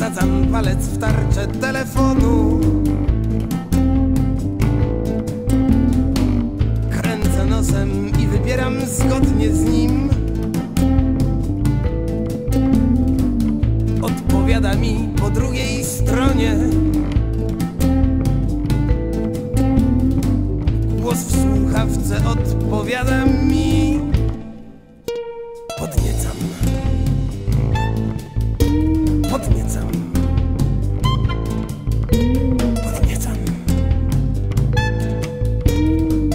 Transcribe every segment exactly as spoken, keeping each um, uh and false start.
wsadzam palec w tarczę telefonu. Kręcę nosem i wybieram zgodnie z nim. Odpowiada mi po drugiej stronie. Głos w słuchawce odpowiada mi. Podniecam. Podniecam. Podniecam.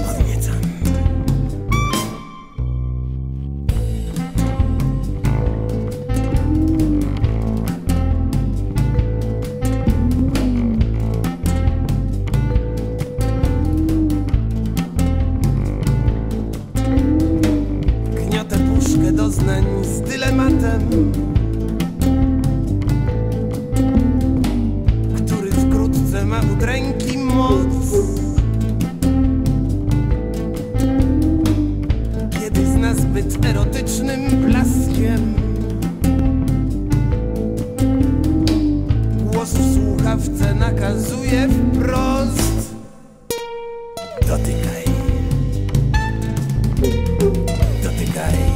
Podniecam. Gniotę puszkę doznań z dylematem, ma od ręki moc. Kiedyś z nazbyt erotycznym blaskiem głos w słuchawce nakazuje wprost: dotykaj, dotykaj, dotykaj.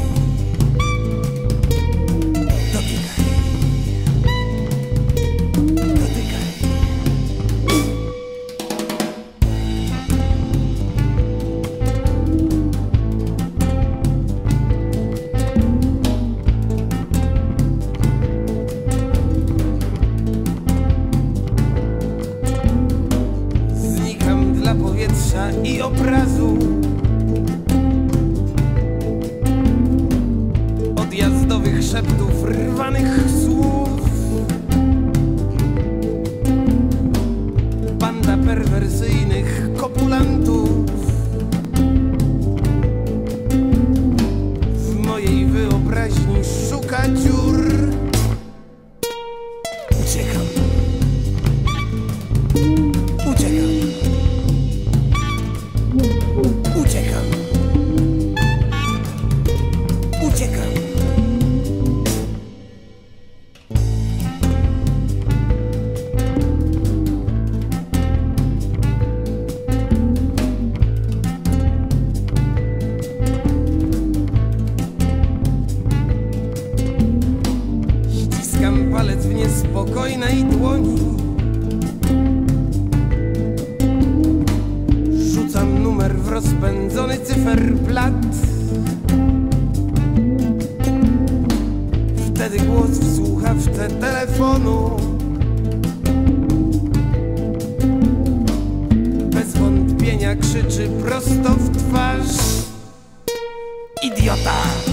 Powietrza i obrazu. Odjazdowych szeptów, rwanych słów. Banda perwersyjnych kopulantów. W mojej wyobraźni szuka dziur. Uciekam. Uciekam. Uciekam. Uciekam. Ściskam palec w niespokojnej dłoni. W rozpędzony cyferblat. Wtedy głos w słuchawce telefonu. Bez wątpienia krzyczy prosto w twarz: idiota!